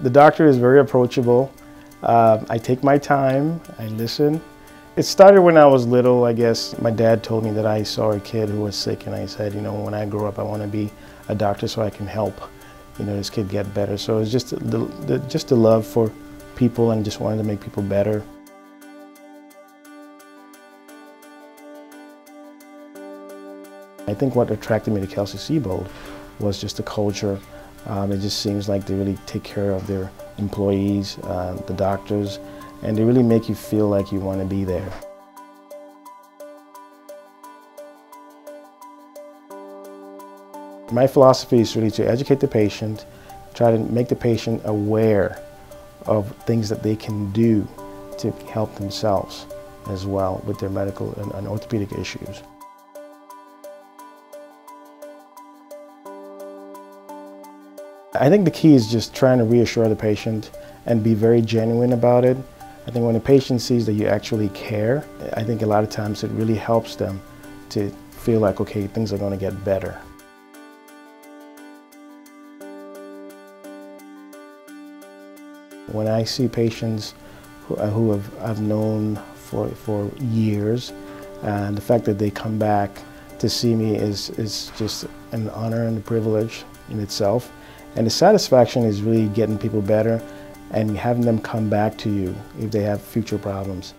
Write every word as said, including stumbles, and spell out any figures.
The doctor is very approachable. Uh, I take my time, I listen. It started when I was little, I guess. My dad told me that I saw a kid who was sick, and I said, you know, when I grow up, I want to be a doctor so I can help, you know, this kid get better. So it's just the, the, just the love for people and just wanting to make people better. I think what attracted me to Kelsey-Seybold was just the culture. Um, it just seems like they really take care of their employees, uh, the doctors, and they really make you feel like you want to be there. My philosophy is really to educate the patient, try to make the patient aware of things that they can do to help themselves as well with their medical and, and orthopedic issues. I think the key is just trying to reassure the patient and be very genuine about it. I think when the patient sees that you actually care, I think a lot of times it really helps them to feel like, okay, things are going to get better. When I see patients who, who have, I've known for, for years, and the fact that they come back to see me is, is just an honor and a privilege in itself. And the satisfaction is really getting people better and having them come back to you if they have future problems.